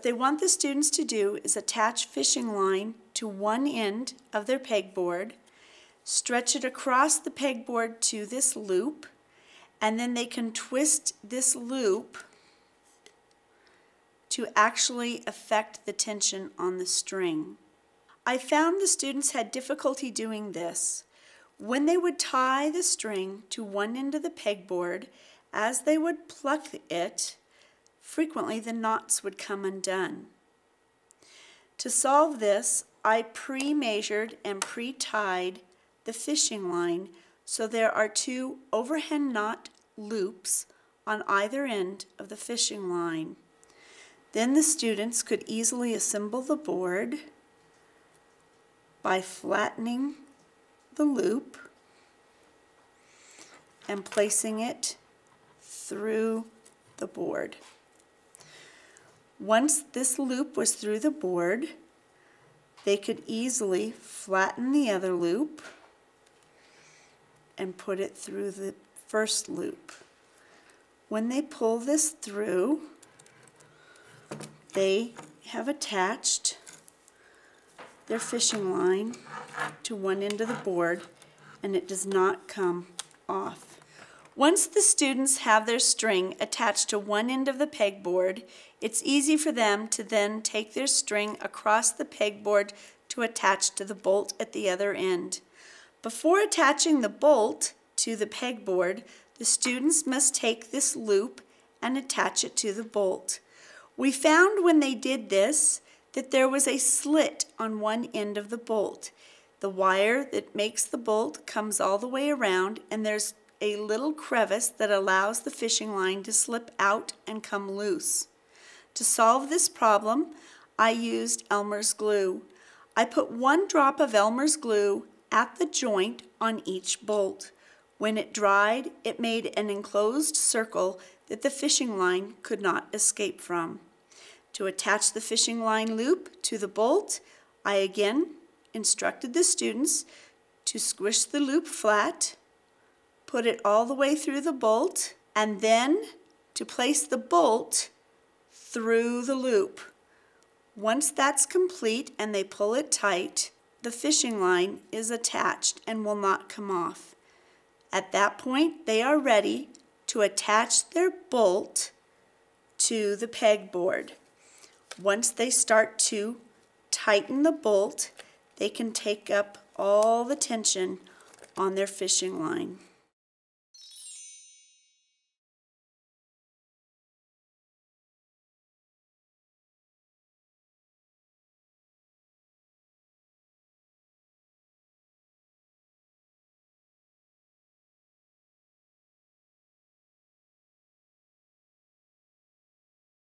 What they want the students to do is attach fishing line to one end of their pegboard, stretch it across the pegboard to this loop, and then they can twist this loop to actually affect the tension on the string. I found the students had difficulty doing this. When they would tie the string to one end of the pegboard, as they would pluck it, frequently the knots would come undone. To solve this, I pre-measured and pre-tied the fishing line so there are two overhand knot loops on either end of the fishing line. Then the students could easily assemble the board by flattening the loop and placing it through the board. Once this loop was through the board, they could easily flatten the other loop and put it through the first loop. When they pull this through, they have attached their fishing line to one end of the board, and it does not come off. Once the students have their string attached to one end of the pegboard, it's easy for them to then take their string across the pegboard to attach to the bolt at the other end. Before attaching the bolt to the pegboard, the students must take this loop and attach it to the bolt. We found when they did this that there was a slit on one end of the bolt. The wire that makes the bolt comes all the way around, and there's a little crevice that allows the fishing line to slip out and come loose. To solve this problem, I used Elmer's glue. I put one drop of Elmer's glue at the joint on each bolt. When it dried, it made an enclosed circle that the fishing line could not escape from. To attach the fishing line loop to the bolt, I again instructed the students to squish the loop flat, put it all the way through the bolt, and then to place the bolt through the loop. Once that's complete and they pull it tight, the fishing line is attached and will not come off. At that point, they are ready to attach their bolt to the pegboard. Once they start to tighten the bolt, they can take up all the tension on their fishing line.